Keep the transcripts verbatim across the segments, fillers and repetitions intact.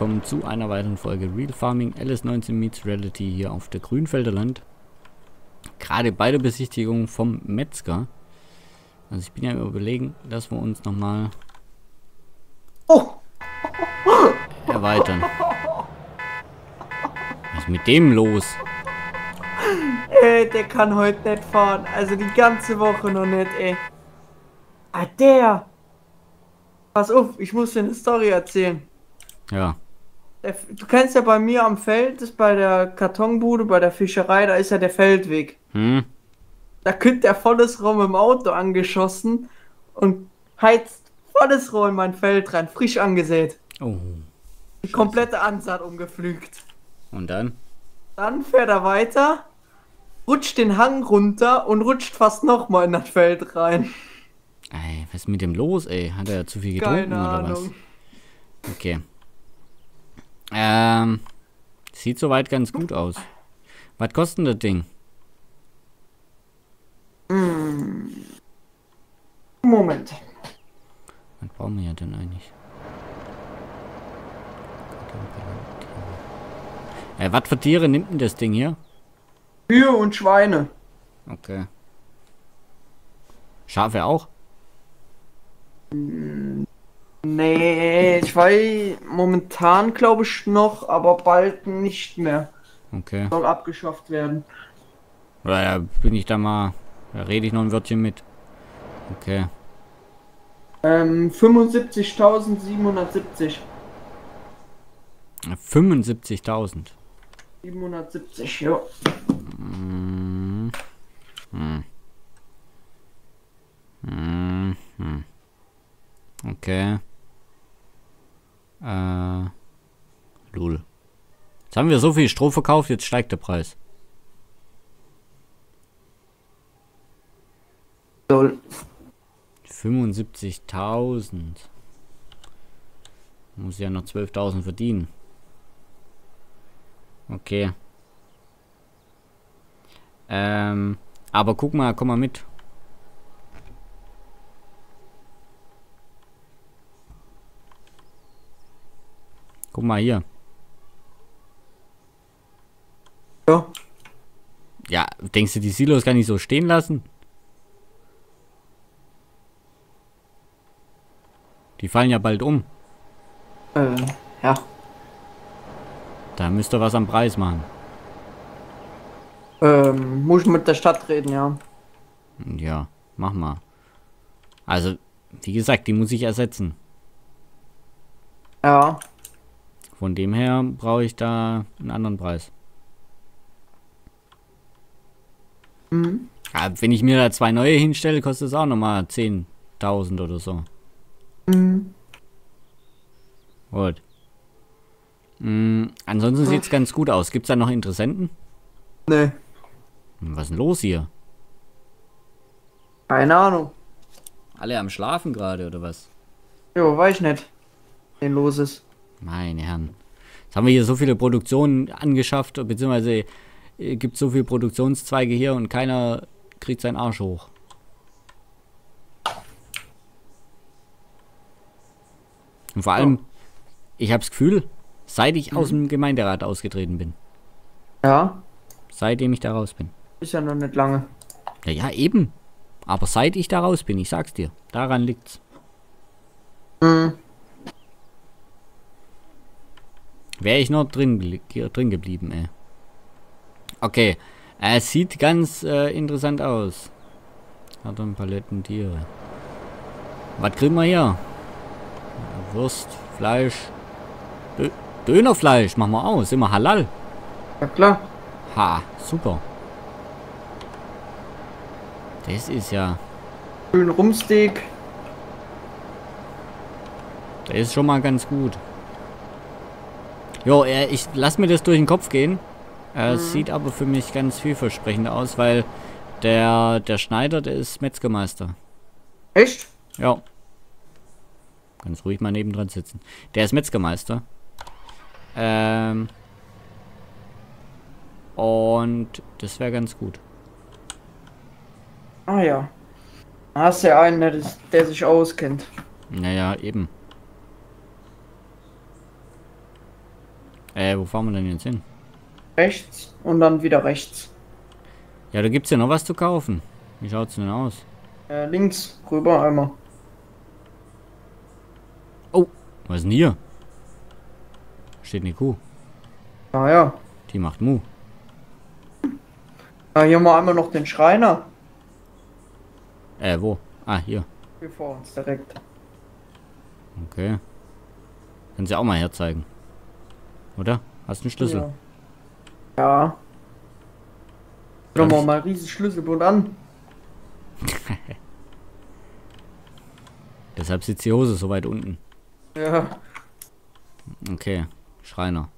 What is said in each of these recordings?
willkommen zu einer weiteren Folge Real Farming L S neunzehn meets Reality hier auf der Grünfelder Land. Gerade bei der Besichtigung vom Metzger. Also ich bin ja überlegen, dass wir uns nochmal erweitern. Was ist mit dem los? Ey, der kann heute nicht fahren. Also die ganze Woche noch nicht, ey. Ah, der! Pass auf, ich muss dir eine Story erzählen. Ja. Du kennst ja bei mir am Feld, das ist bei der Kartonbude, bei der Fischerei, da ist ja der Feldweg. Hm. Da kommt der volles Rohr mit dem Auto angeschossen und heizt volles Rohr in mein Feld rein, frisch angesät. Oh. Die komplette Ansaat umgepflügt. Und dann? Dann fährt er weiter, rutscht den Hang runter und rutscht fast nochmal in das Feld rein. Ey, was ist mit dem los, ey? Hat er ja zu viel getrunken oder was? Okay. Ähm, sieht soweit ganz gut aus. Was kostet denn das Ding? Moment. Was brauchen wir ja denn eigentlich? Äh, was für Tiere nimmt denn das Ding hier? Kühe und Schweine. Okay. Schafe auch? Nee, ich weiß momentan glaube ich noch, aber bald nicht mehr. Okay. Soll abgeschafft werden. Ja, bin ich da mal, da rede ich noch ein Wörtchen mit. Okay. Ähm, fünfundsiebzigtausendsiebenhundertsiebzig. fünfundsiebzigtausend? siebenhundertsiebzig, ja. Hm. Hm. Hm. Hm. Okay. Äh. Lul. Jetzt haben wir so viel Stroh verkauft, jetzt steigt der Preis. Lul. fünfundsiebzigtausend. Muss ja noch zwölftausend verdienen. Okay. Ähm. Aber guck mal, komm mal mit. Guck mal hier. Ja. Ja, denkst du, die Silos kann ich so stehen lassen? Die fallen ja bald um. Äh, ja. Da müsst ihr was am Preis machen. Ähm, muss ich mit der Stadt reden, ja. Ja, mach mal. Also, wie gesagt, die muss ich ersetzen. Ja. Von dem her brauche ich da einen anderen Preis. Mhm. Ja, wenn ich mir da zwei neue hinstelle, kostet es auch nochmal zehntausend oder so. Mhm. Gut. Mhm, ansonsten sieht es ganz gut aus. Gibt es da noch Interessenten? Nee. Was ist denn los hier? Keine Ahnung. Alle am Schlafen gerade oder was? Jo, weiß ich nicht, was denn los ist. Meine Herren. Jetzt haben wir hier so viele Produktionen angeschafft, beziehungsweise gibt es so viele Produktionszweige hier und keiner kriegt seinen Arsch hoch. Und vor allem, oh. Ich habe das Gefühl, seit ich mhm. aus dem Gemeinderat ausgetreten bin. Ja. Seitdem ich da raus bin. Ist ja noch nicht lange. Naja, eben. Aber seit ich da raus bin, ich sag's dir, daran liegt's. Mhm. Wäre ich noch drin, drin geblieben, ey. Okay. Es sieht ganz äh, interessant aus. Hat dann Paletten Tiere. Was kriegen wir hier? Wurst, Fleisch. Dö Dönerfleisch, machen wir aus. Immer halal. Ja, klar. Ha, super. Das ist ja. Schön Rumsteak. Das ist schon mal ganz gut. Jo, ich lasse mir das durch den Kopf gehen. Äh, mhm. Sieht aber für mich ganz vielversprechend aus, weil der, der Schneider, der ist Metzgermeister. Echt? Ja. Ganz ruhig mal nebendran sitzen. Der ist Metzgermeister. Ähm. Und das wäre ganz gut. Ah ja. Da hast du ja einen, der, der sich auskennt. Naja, eben. Äh, wo fahren wir denn jetzt hin? Rechts und dann wieder rechts. Ja, da gibt es ja noch was zu kaufen. Wie schaut's denn aus? Äh, links, rüber einmal. Oh, was ist denn hier? Steht eine Kuh. Ah ja. Die macht Mu. Ja, hier haben wir einmal noch den Schreiner. Äh, wo? Ah, hier. Hier vor uns direkt. Okay. Können Sie auch mal herzeigen. Oder? Hast du einen Schlüssel? Ja. Ja. Schau mal, mal riesen Schlüsselbund an. Deshalb sitzt die Hose so weit unten. Ja. Okay, Schreiner.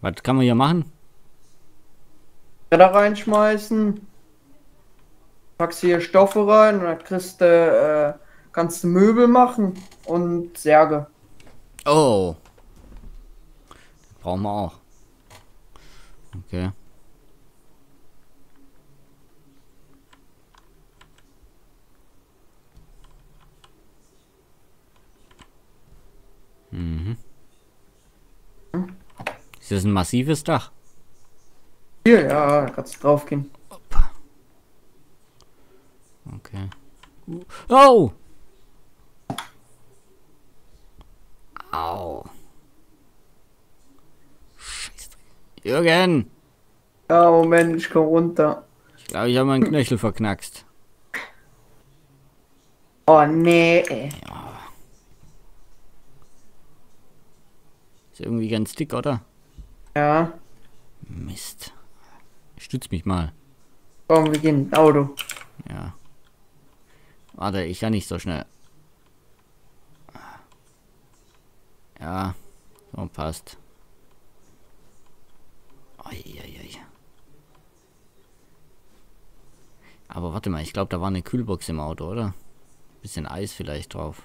Was kann man hier machen? Da reinschmeißen. Packst hier Stoffe rein und dann kriegst du, äh, kannst du Möbel machen und Särge. Oh. Das brauchen wir auch. Okay. Mhm. Ist das ein massives Dach? Hier, ja, da kannst du drauf gehen. Opa. Okay. Oh! Au. Scheiße. Jürgen! Ja, Moment, ich komm runter. Ich glaube, ich habe meinen Knöchel verknackst. Oh, nee. Ja. Ist irgendwie ganz dick, oder? Ja. Mist. Stütz mich mal. Komm, wir gehen ins Auto. Ja. Warte, ich kann nicht so schnell. Ja. So, passt. Uiuiui. Aber warte mal, ich glaube, da war eine Kühlbox im Auto, oder? Bisschen Eis vielleicht drauf.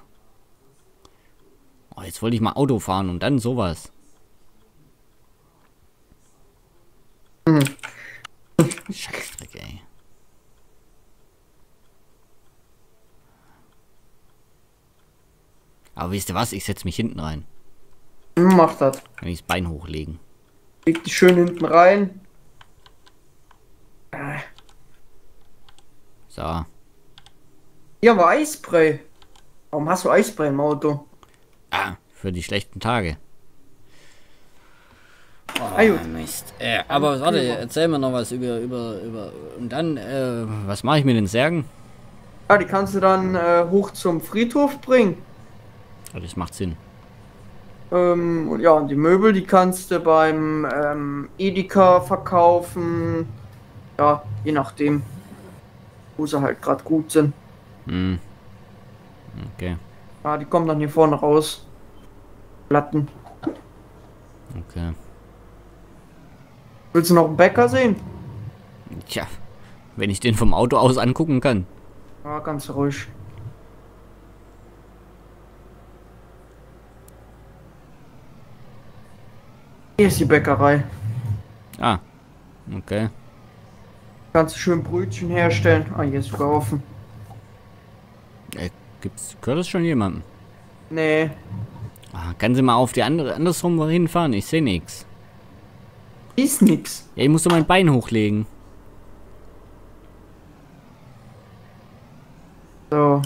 Oh, jetzt wollte ich mal Auto fahren und dann sowas. Scheißdreck, ey. Aber wisst ihr was? Ich setze mich hinten rein. Mach das. Kann ich das Bein hochlegen. Leg dich schön hinten rein. So. Hier war Eisspray. Warum hast du Eisspray im Auto? Ah, für die schlechten Tage. Oh, Mist. Äh, aber warte, erzähl mir noch was über, über, über... Und dann, äh, was mache ich mit den Särgen? Ja, die kannst du dann äh, hoch zum Friedhof bringen. Ja, das macht Sinn. Ähm, und ja, und die Möbel, die kannst du beim ähm, Edeka verkaufen. Ja, je nachdem, wo sie halt gerade gut sind. Hm. Okay. Ja, die kommen dann hier vorne raus. Platten. Okay. Willst du noch einen Bäcker sehen? Tja, wenn ich den vom Auto aus angucken kann. Ja, ganz ruhig. Hier ist die Bäckerei. Ah, okay. Kannst du schön Brötchen herstellen. Ah, hier ist sogar offen. Äh, gibt's, gehört das schon jemandem? Nee. Ah, kann sie mal auf die andere, andersrum hinfahren? Ich sehe nichts. Ist nix. Ja, ich muss doch mein Bein hochlegen. So.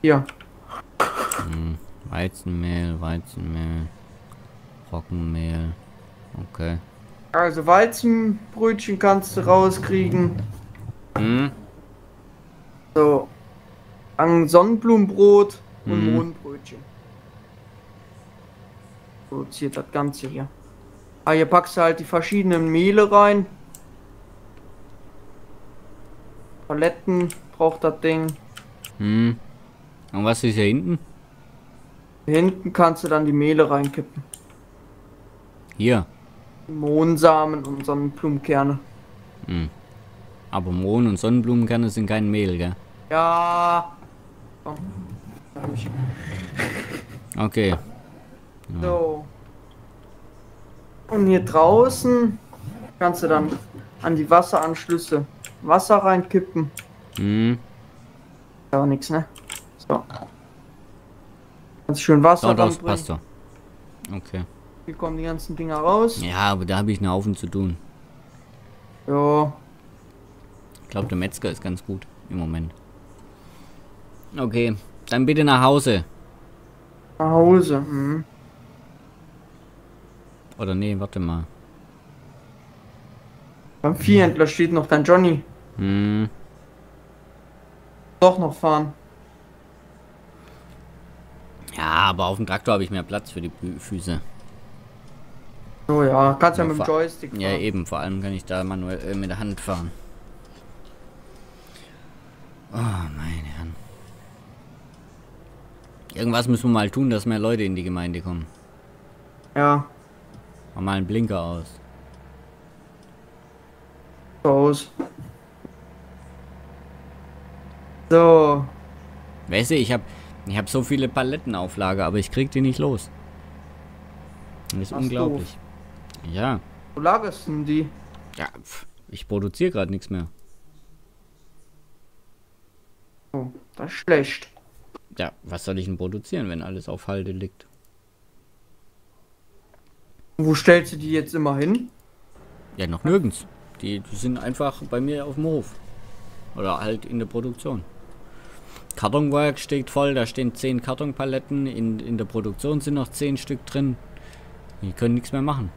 Hier. Hm, Weizenmehl, Weizenmehl, Roggenmehl. Okay. Also Weizenbrötchen kannst du rauskriegen. Hm. So. Ein Sonnenblumenbrot und hm. Mohnbrötchen. Produziert das Ganze hier. Ah, hier packst du halt die verschiedenen Mehle rein. Paletten braucht das Ding. Hm. Und was ist hier hinten? Hier hinten kannst du dann die Mehle reinkippen. Hier. Mohnsamen und Sonnenblumenkerne. Hm. Aber Mohn und Sonnenblumenkerne sind kein Mehl, gell? Ja. Oh. Okay. So. Und hier draußen kannst du dann an die Wasseranschlüsse Wasser reinkippen. Mhm. Ist auch nichts, ne? So. Ganz schön Wasser. Dort passt doch. Okay. Hier kommen die ganzen Dinger raus. Ja, aber da habe ich einen Haufen zu tun. Ja. Ich glaube, der Metzger ist ganz gut im Moment. Okay, dann bitte nach Hause. Nach Hause, mhm. Oder nee, warte mal. Beim Viehhändler steht noch dein Johnny. Hm. Doch noch fahren. Ja, aber auf dem Traktor habe ich mehr Platz für die Füße. Oh ja, kannst ja, ja mit dem Joystick fahren. Ja eben, vor allem kann ich da manuell äh, mit der Hand fahren. Oh meine Herren. Irgendwas müssen wir mal tun, dass mehr Leute in die Gemeinde kommen. Ja. Mach mal einen Blinker aus. Aus. So. Weißt du, ich habe ich hab so viele Palettenauflage, aber ich krieg die nicht los. Das ist Ach, unglaublich. Doof. Ja. Wo lagerst denn die? Ja, pf, ich produziere gerade nichts mehr. Oh, das ist schlecht. Ja, was soll ich denn produzieren, wenn alles auf Halde liegt? Wo stellst du die jetzt immer hin? Ja, noch nirgends. Die, die sind einfach bei mir auf dem Hof. Oder halt in der Produktion. Kartonwerk steht voll, da stehen zehn Kartonpaletten. In, in der Produktion sind noch zehn Stück drin. Die können nichts mehr machen.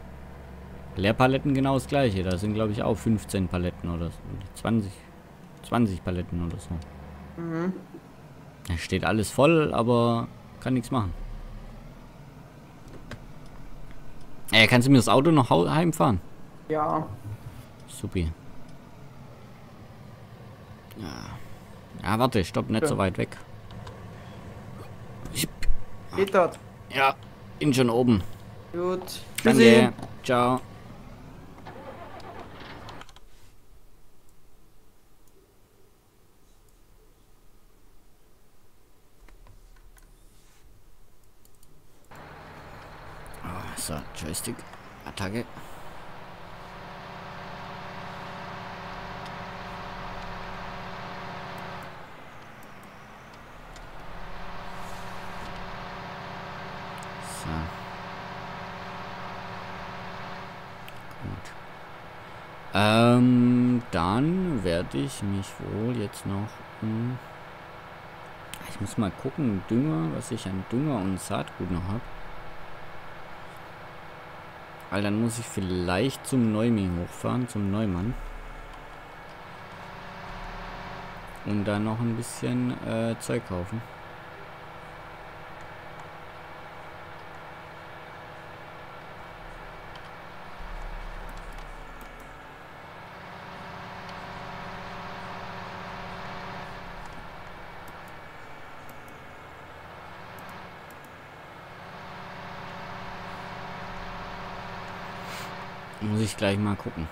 Leerpaletten genau das gleiche. Da sind, glaube ich, auch fünfzehn Paletten oder so. zwanzig, zwanzig Paletten oder so. Mhm. Da steht alles voll, aber kann nichts machen. Ey, kannst du mir das Auto noch heimfahren? Ja. Supi. Ja. Ja, warte, stopp, nicht so weit weg. Geht dort. Ja, bin schon oben. Gut. Danke. Ciao. So, Joystick, Attacke. So. Gut. Ähm, dann werde ich mich wohl jetzt noch... Hm, ich muss mal gucken, Dünger, was ich an Dünger und Saatgut noch habe. Weil dann muss ich vielleicht zum Neumann hochfahren, zum Neumann. Und dann noch ein bisschen äh, Zeug kaufen. Muss ich gleich mal gucken.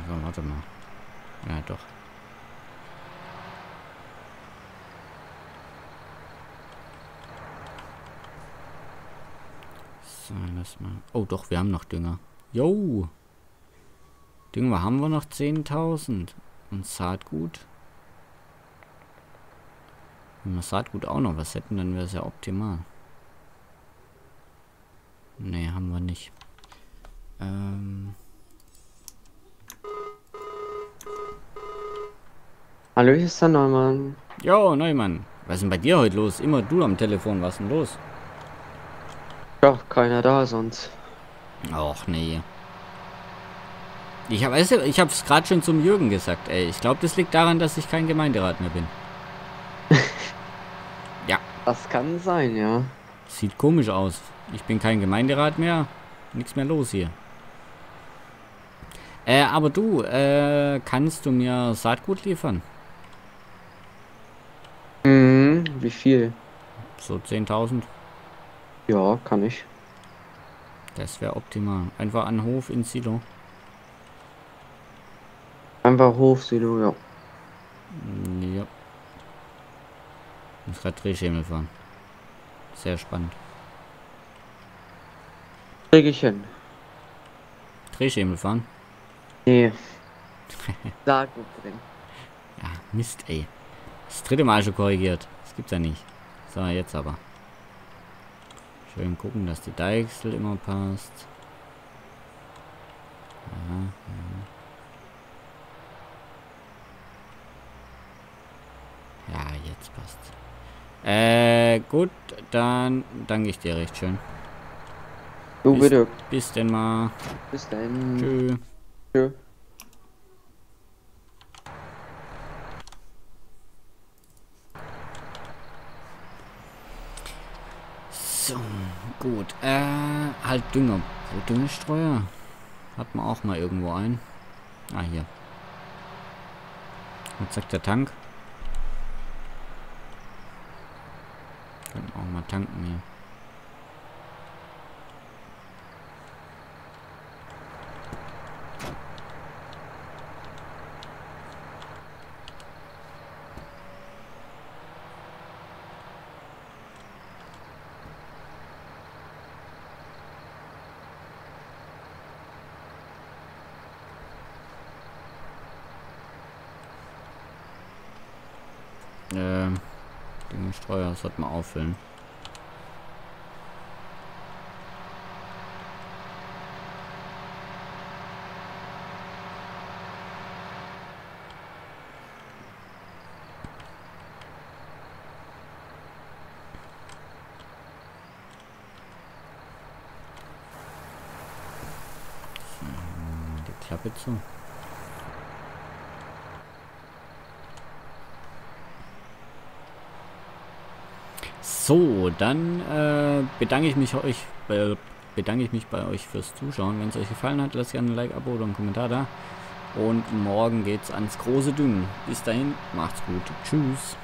Also, warte mal. Ja, doch. So, lass mal. Oh, doch, wir haben noch Dünger. Jo! Dünger haben wir noch zehntausend. Und Saatgut? Wenn wir Saatgut auch noch was hätten, dann wäre es ja optimal. Ne, haben wir nicht. Ähm. Hallo, hier ist der Neumann. Jo, Neumann. Was ist denn bei dir heute los? Immer du am Telefon, was ist denn los? Ja, keiner da sonst. Och nee. Ich habe es ich hab's gerade schon zum Jürgen gesagt, ey. Ich glaube, das liegt daran, dass ich kein Gemeinderat mehr bin. Ja. Das kann sein, ja. Sieht komisch aus. Ich bin kein Gemeinderat mehr. Nichts mehr los hier. Äh, aber du, äh, kannst du mir Saatgut liefern? Mhm, wie viel? So zehntausend. Ja, kann ich. Das wäre optimal. Einfach an Hof in Silo. Einfach Hof, Silo, ja. Ja. Ich muss gerade Drehschemel fahren. Sehr spannend. Krieg ich hin. Drehschemel fahren? Nee. Sag gut drin. Ja, Mist, ey. Das dritte Mal schon korrigiert. Das gibt's ja nicht. So, jetzt aber. Schön gucken, dass die Deichsel immer passt. Ja, ja. Ja, jetzt passt. Äh, gut, dann danke ich dir recht schön. Du bis, bitte. Bis denn mal. Bis dann. Tschö. Tschö. So, gut. Äh, halt Dünger. Wo Düngestreuer? Hat man auch mal irgendwo ein. Ah, hier. Und zack, der Tank. Können auch mal tanken hier. Ähm, den Streuer sollte man auffüllen. So, die Klappe zu. So, dann äh, bedanke ich mich euch, äh, bedanke ich mich bei euch fürs Zuschauen. Wenn es euch gefallen hat, lasst gerne ein Like, Abo oder einen Kommentar da. Und morgen geht's ans große Düngen. Bis dahin, macht's gut. Tschüss.